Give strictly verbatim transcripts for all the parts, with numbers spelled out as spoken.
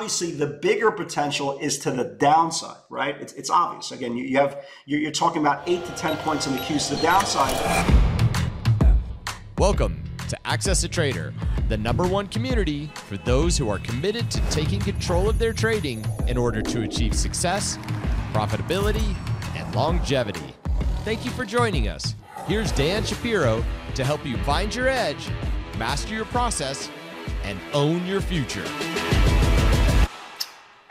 obviously the bigger potential is to the downside, right? It's, it's obvious. Again, you, you have, you're, you're talking about eight to ten points in the queues to the downside. Welcome to Access a Trader, the number one community for those who are committed to taking control of their trading in order to achieve success, profitability, and longevity. Thank you for joining us. Here's Dan Shapiro to help you find your edge, master your process, and own your future.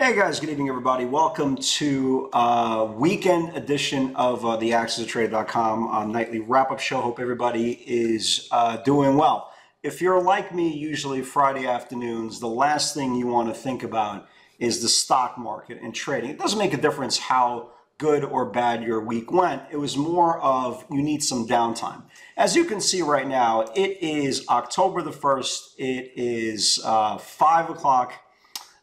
Hey guys, good evening everybody. Welcome to uh weekend edition of uh, the access a trader dot com uh, nightly wrap-up show. Hope everybody is uh, doing well. If you're like me, usually Friday afternoons, the last thing you want to think about is the stock market and trading. It doesn't make a difference how good or bad your week went. It was more of you need some downtime. As you can see right now, it is October the first. It is uh, five o'clock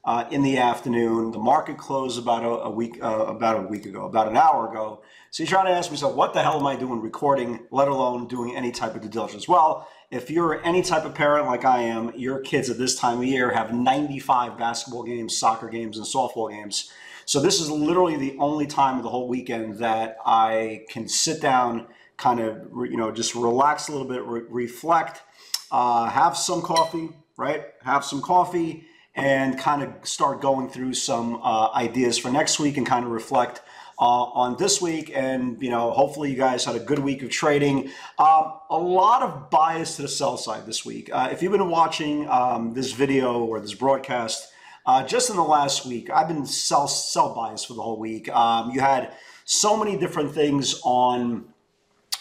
uh, in the afternoon. The market closed about a, a week, uh, about a week ago, about an hour ago. So you're trying to ask yourself, what the hell am I doing recording, let alone doing any type of due diligence? Well, if you're any type of parent like I am, your kids at this time of year have ninety-five basketball games, soccer games, and softball games. So this is literally the only time of the whole weekend that I can sit down, kind of, you know, just relax a little bit, re reflect, uh, have some coffee, right? Have some coffee and kind of start going through some uh, ideas for next week and kind of reflect uh, on this week. And, you know, hopefully you guys had a good week of trading. Um, a lot of bias to the sell side this week. Uh, if you've been watching um, this video or this broadcast, Uh, just in the last week, I've been sell, sell biased for the whole week. Um, you had so many different things on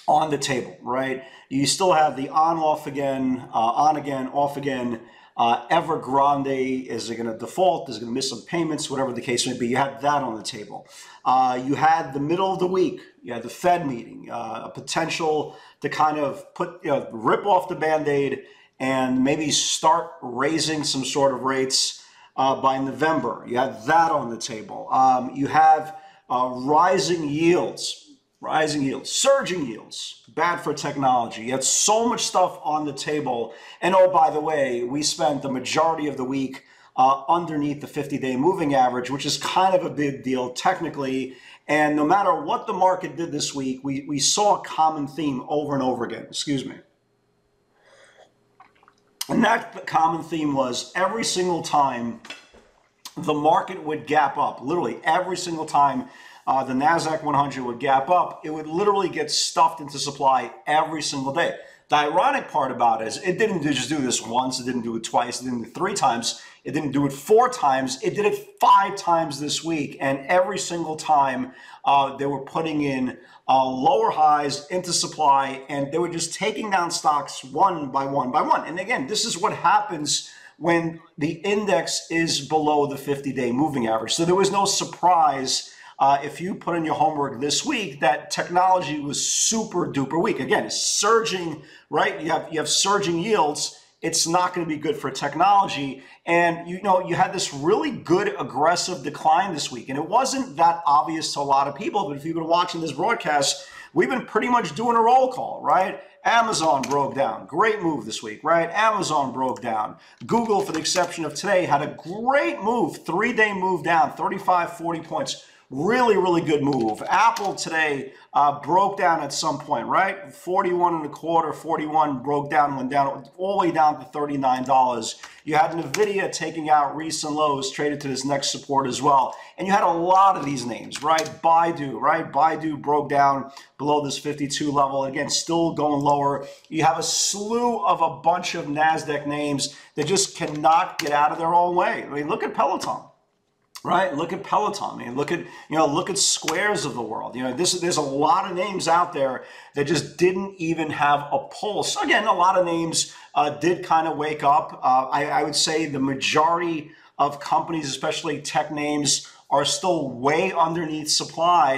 on the table, right? You still have the on, off again, uh, on again, off again. Uh, Evergrande, is it going to default? Is it going to miss some payments? Whatever the case may be, you had that on the table. Uh, you had the middle of the week. You had the Fed meeting, uh, a potential to kind of put, you know, rip off the Band-Aid and maybe start raising some sort of rates Uh, by November. You had that on the table. Um, you have uh, rising yields, rising yields, surging yields, bad for technology. You had so much stuff on the table. And oh, by the way, we spent the majority of the week uh, underneath the fifty day moving average, which is kind of a big deal technically. And no matter what the market did this week, we, we saw a common theme over and over again. Excuse me. And that common theme was every single time the market would gap up, literally every single time uh, the Nasdaq one hundred would gap up, it would literally get stuffed into supply every single day. The ironic part about it is it didn't just do this once, it didn't do it twice, it didn't do it three times, it didn't do it four times, it did it five times this week. And every single time uh, they were putting in uh, lower highs into supply, and they were just taking down stocks one by one by one. And again, this is what happens when the index is below the fifty day moving average. So there was no surprise Uh, if you put in your homework this week, that technology was super duper weak. Again, surging, right? You have you have surging yields. It's not going to be good for technology. And, you know, you had this really good aggressive decline this week. And it wasn't that obvious to a lot of people. But if you've been watching this broadcast, we've been pretty much doing a roll call, right? Amazon broke down. Great move this week, right? Amazon broke down. Google, for the exception of today, had a great move. Three-day move down, thirty-five, forty points. Really, really good move. Apple today uh, broke down at some point, right? forty-one and a quarter, forty-one broke down, went down all the way down to thirty-nine dollars. You had Nvidia taking out recent lows, traded to this next support as well. And you had a lot of these names, right? Baidu, right? Baidu broke down below this fifty-two level. Again, still going lower. You have a slew of a bunch of Nasdaq names that just cannot get out of their own way. I mean, look at Peloton. Right? Look at Peloton, man. Look at, you know, look at Squares of the world. You know, this, there's a lot of names out there that just didn't even have a pulse. Again, a lot of names uh, did kind of wake up. Uh, I, I would say the majority of companies, especially tech names, are still way underneath supply.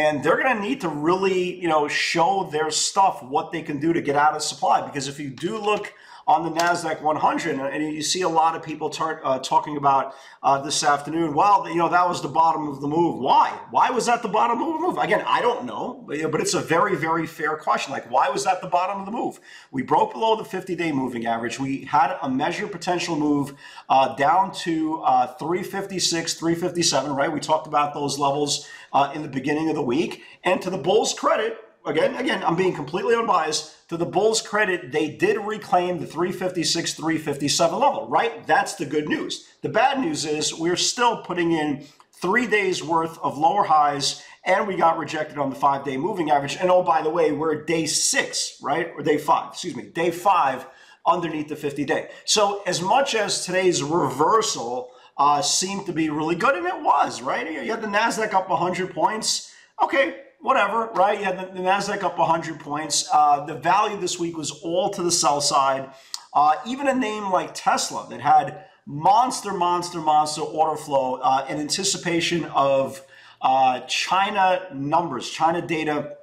And they're going to need to really, you know, show their stuff, what they can do to get out of supply. Because if you do look on the NASDAQ one hundred, and you see a lot of people tar- uh, talking about uh, this afternoon, well, you know, that was the bottom of the move. Why? Why was that the bottom of the move? Again, I don't know, but, you know, but it's a very, very fair question. Like, why was that the bottom of the move? We broke below the fifty-day moving average. We had a measured potential move uh, down to uh, three fifty-six, three fifty-seven, right? We talked about those levels uh, in the beginning of the week. And to the bulls' credit, Again, again, I'm being completely unbiased. To the bulls' credit, they did reclaim the three fifty-six, three fifty-seven level, right? That's the good news. The bad news is we're still putting in three days worth of lower highs, and we got rejected on the five-day moving average. And oh, by the way, we're day six, right? Or day five, excuse me, day five underneath the fifty-day. So as much as today's reversal uh, seemed to be really good, and it was, right? You had the NASDAQ up one hundred points. Okay. Whatever, right? You had the, the NASDAQ up one hundred points. Uh, the value this week was all to the sell side. Uh, even a name like Tesla that had monster, monster, monster order flow uh, in anticipation of uh, China numbers, China data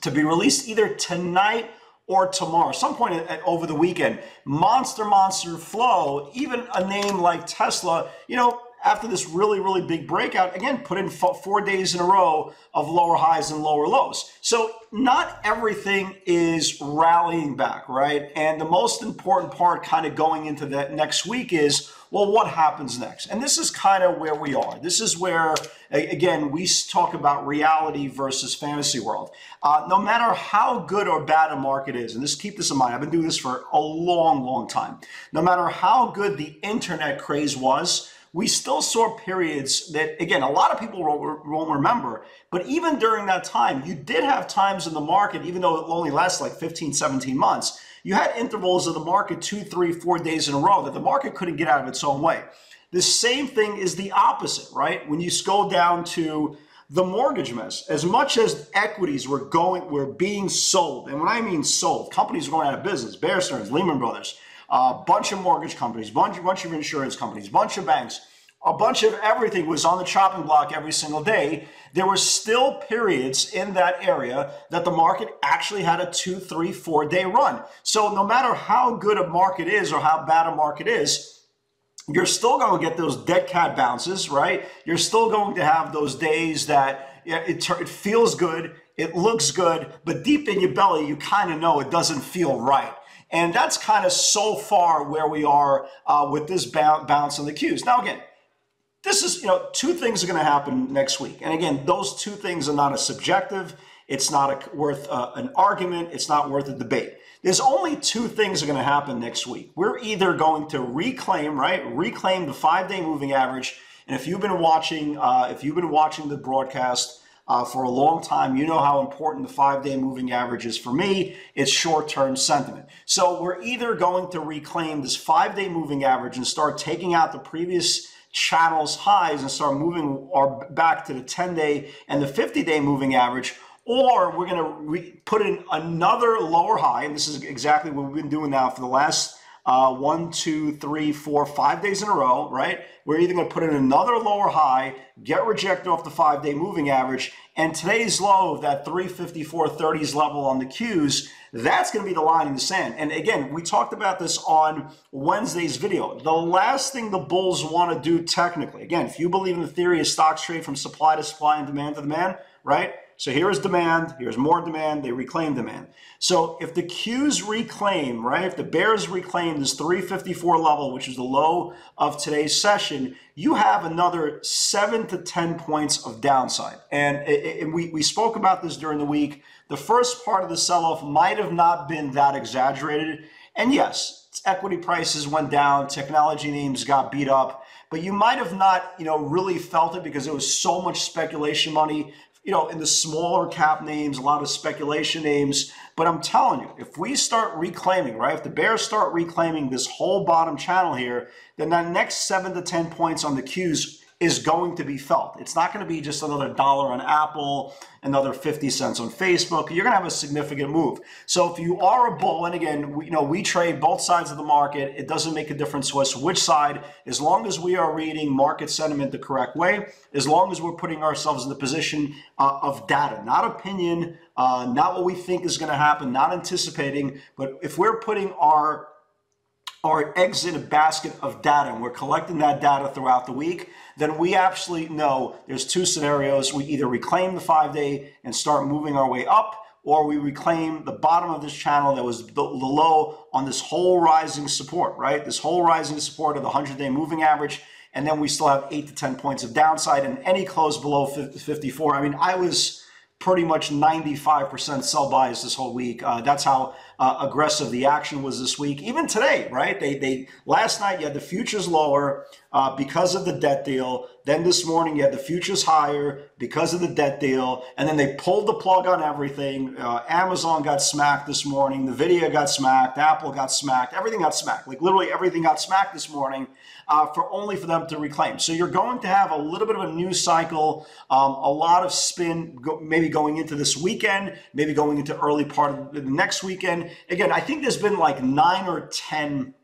to be released either tonight or tomorrow, some point at, at, over the weekend. Monster, monster flow. Even a name like Tesla, you know, after this really, really big breakout, again, put in four days in a row of lower highs and lower lows. So not everything is rallying back, right? And the most important part kind of going into that next week is, well, what happens next? And this is kind of where we are. This is where, again, we talk about reality versus fantasy world. Uh, no matter how good or bad a market is, and just keep this in mind, I've been doing this for a long, long time. No matter how good the internet craze was, we still saw periods that, again, a lot of people won't, won't remember, but even during that time, you did have times in the market, even though it only lasted like fifteen, seventeen months, you had intervals of the market two, three, four days in a row that the market couldn't get out of its own way. The same thing is the opposite, right? When you go down to the mortgage mess, as much as equities were going, were being sold, and when I mean sold, companies were going out of business, Bear Stearns, Lehman Brothers, a uh, bunch of mortgage companies, bunch, bunch of insurance companies, bunch of banks, a bunch of everything was on the chopping block every single day. There were still periods in that area that the market actually had a two, three, four day run. So no matter how good a market is or how bad a market is, you're still going to get those dead cat bounces, right? You're still going to have those days that it, it feels good, it looks good, but deep in your belly, you kind of know it doesn't feel right. And that's kind of so far where we are uh, with this bounce on the Qs. Now, again, this is, you know, two things are going to happen next week. And again, those two things are not as subjective. It's not a, worth uh, an argument. It's not worth a debate. There's only two things are going to happen next week. We're either going to reclaim, right, reclaim the five-day moving average. And if you've been watching, uh, if you've been watching the broadcast Uh, for a long time, you know how important the five-day moving average is for me. It's short-term sentiment. So we're either going to reclaim this five-day moving average and start taking out the previous channel's highs and start moving our back to the ten-day and the fifty-day moving average, or we're going to re- put in another lower high, and this is exactly what we've been doing now for the last uh, one, two, three, four, five days in a row, right? We're either going to put in another lower high, get rejected off the five-day moving average, and today's low of that three fifty-four thirties level on the Qs, that's going to be the line in the sand. And again, we talked about this on Wednesday's video. The last thing the bulls want to do technically, again, if you believe in the theory of stocks trade from supply to supply and demand to demand, right? So here is demand, here's more demand, they reclaim demand. So if the Qs reclaim, right, if the bears reclaim this three fifty-four level, which is the low of today's session, you have another seven to ten points of downside. And it, it, we, we spoke about this during the week. The first part of the sell-off might have not been that exaggerated. And yes, equity prices went down, technology names got beat up, but you might have not, you know, really felt it because there was so much speculation money, you know, in the smaller cap names, a lot of speculation names. But I'm telling you, if we start reclaiming, right, if the bears start reclaiming this whole bottom channel here, then that next seven to ten points on the Qs is going to be felt. It's not going to be just another dollar on Apple, another fifty cents on Facebook. You're going to have a significant move. So if you are a bull, and again, we, you know, we trade both sides of the market. It doesn't make a difference to us which side, as long as we are reading market sentiment the correct way, as long as we're putting ourselves in the position uh, of data, not opinion, uh, not what we think is going to happen, not anticipating. But if we're putting our or an exit basket of data, and we're collecting that data throughout the week, then we actually know there's two scenarios. We either reclaim the five-day and start moving our way up, or we reclaim the bottom of this channel that was the low on this whole rising support, right? This whole rising support of the hundred-day moving average, and then we still have eight to ten points of downside, and any close below fifty-four. I mean, I was pretty much ninety-five percent sell buys this whole week. Uh, that's how uh, aggressive the action was this week. Even today, right? They, they last night you had the futures lower uh, because of the debt deal. Then this morning you had the futures higher because of the debt deal. And then they pulled the plug on everything. Uh, Amazon got smacked this morning. Nvidia got smacked. Apple got smacked. Everything got smacked. Like literally everything got smacked this morning uh, for only for them to reclaim. So you're going to have a little bit of a news cycle, um, a lot of spin, go, maybe going into this weekend, maybe going into early part of the next weekend. Again, I think there's been like nine or ten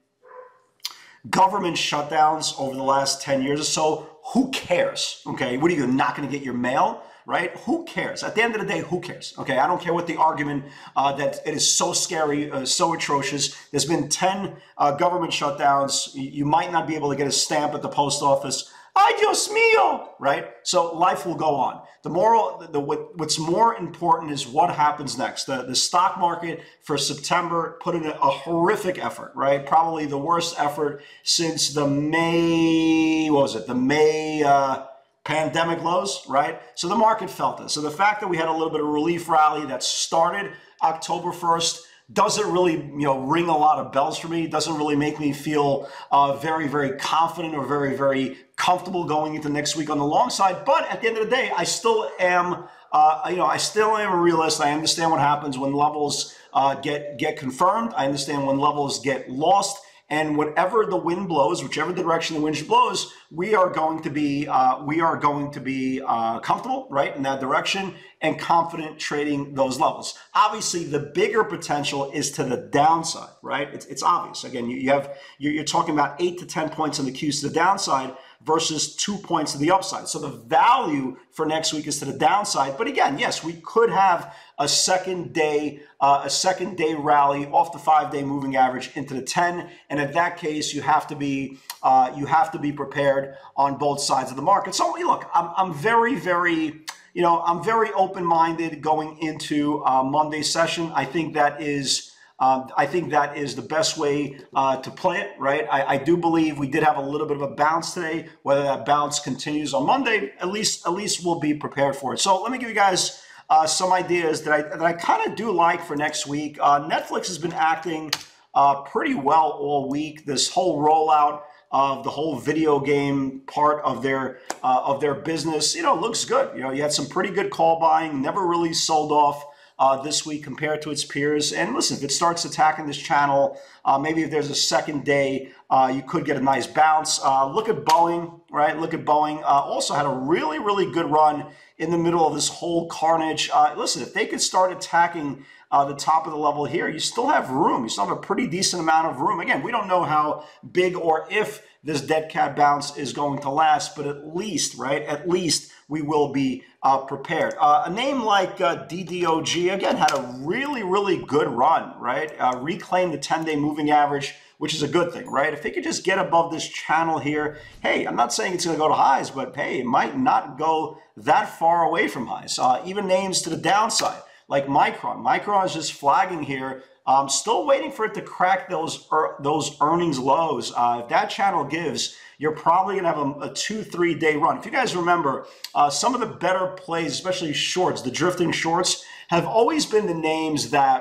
government shutdowns over the last ten years or so. Who cares? Okay, what are you not going to get your mail? Right? Who cares? At the end of the day, who cares? Okay, I don't care what the argument uh, that it is so scary, uh, so atrocious. There's been ten uh, government shutdowns. You might not be able to get a stamp at the post office. Ay, Dios mío, right? So life will go on. The moral, the, the, what, what's more important is what happens next. The, the stock market for September put in a, a horrific effort, right? Probably the worst effort since the May, what was it? The May uh, pandemic lows, right? So the market felt it. So the fact that we had a little bit of relief rally that started October first, doesn't really, you know, ring a lot of bells for me. It doesn't really make me feel uh, very, very confident or very, very comfortable going into next week on the long side. But at the end of the day, I still am, uh, you know, I still am a realist. I understand what happens when levels uh, get get confirmed. I understand when levels get lost. And whatever the wind blows, whichever direction the wind blows, we are going to be uh, we are going to be uh, comfortable, right, in that direction and confident trading those levels. Obviously, the bigger potential is to the downside, right? It's, it's obvious. Again, you, you have you're, you're talking about eight to ten points in the Qs to the downside versus two points to the upside. So the value for next week is to the downside. But again, yes, we could have a second day, uh, a second day rally off the five-day moving average into the ten. And in that case, you have to be, uh, you have to be prepared on both sides of the market. So look, I'm, I'm very, very, you know, I'm very open-minded going into uh, Monday's session. I think that is. Um, I think that is the best way uh, to play it, right? I, I do believe we did have a little bit of a bounce today. Whether that bounce continues on Monday, at least at least we'll be prepared for it. So let me give you guys uh, some ideas that I that I kind of do like for next week. Uh, Netflix has been acting uh, pretty well all week. This whole rollout of the whole video game part of their uh, of their business, you know, looks good. You know, you had some pretty good call buying. Never really sold off Uh, this week compared to its peers. And listen, if it starts attacking this channel, uh, maybe if there's a second day, uh, you could get a nice bounce. Uh, look at Boeing, right? Look at Boeing. Uh, also had a really, really good run in the middle of this whole carnage. Uh, listen, if they could start attacking uh, the top of the level here, you still have room. You still have a pretty decent amount of room. Again, we don't know how big or if this dead cat bounce is going to last, but at least, right? At least we will be uh, prepared. Uh, a name like uh, D D O G, again, had a really, really good run, right? Uh, reclaimed the ten-day moving average, which is a good thing, right? If they could just get above this channel here, hey, I'm not saying it's going to go to highs, but hey, it might not go that far away from highs. Uh, even names to the downside, like Micron. Micron is just flagging here. Um, still waiting for it to crack those er those earnings lows. Uh, if that channel gives, you're probably gonna have a, a two, three day run. If you guys remember, uh, some of the better plays, especially shorts, the drifting shorts, have always been the names that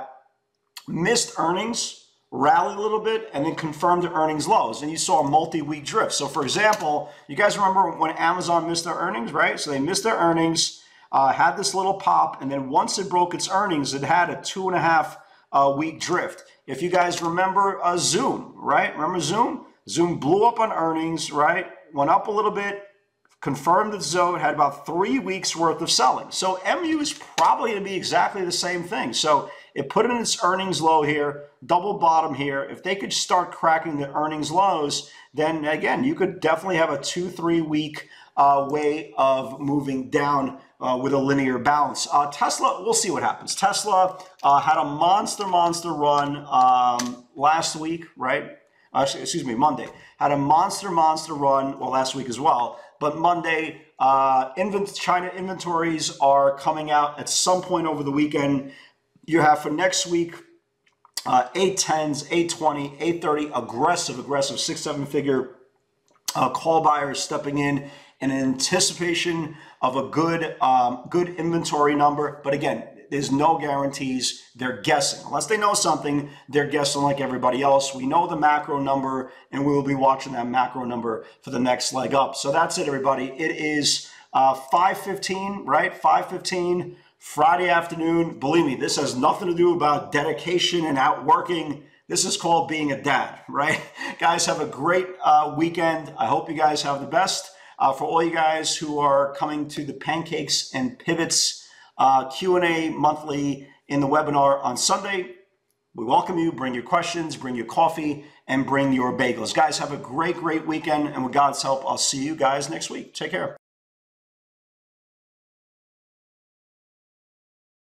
missed earnings, rally a little bit, and then confirmed the earnings lows. And you saw a multi-week drift. So for example, you guys remember when Amazon missed their earnings, right? So they missed their earnings, uh, had this little pop, and then once it broke its earnings, it had a two and a half Uh, week drift. If you guys remember uh, Zoom, right? Remember Zoom? Zoom blew up on earnings, right? Went up a little bit, confirmed its zone, had about three weeks worth of selling. So M U is probably going to be exactly the same thing. So it put in its earnings low here, double bottom here. If they could start cracking the earnings lows, then again, you could definitely have a two, three week uh, way of moving down Uh, with a linear bounce. Uh, Tesla, we'll see what happens. Tesla uh, had a monster, monster run um, last week, right? uh, excuse me, Monday, had a monster, monster run, well, last week as well. But Monday, uh, invent- China inventories are coming out at some point over the weekend. You have for next week, uh, eight tens, eight twenty, eight thirty, aggressive, aggressive six, seven figure uh, call buyers stepping in in anticipation of a good, um, good inventory number. But again, there's no guarantees. They're guessing. Unless they know something, they're guessing like everybody else. We know the macro number, and we will be watching that macro number for the next leg up. So that's it, everybody. It is uh, five fifteen, right? five fifteen Friday afternoon. Believe me, this has nothing to do about dedication and outworking. This is called being a dad, right? Guys, have a great uh, weekend. I hope you guys have the best. Uh, for all you guys who are coming to the Pancakes and Pivots Uh, Q and A monthly in the webinar on Sunday. We welcome you. Bring your questions, bring your coffee, and bring your bagels. Guys, have a great, great weekend. And with God's help, I'll see you guys next week. Take care.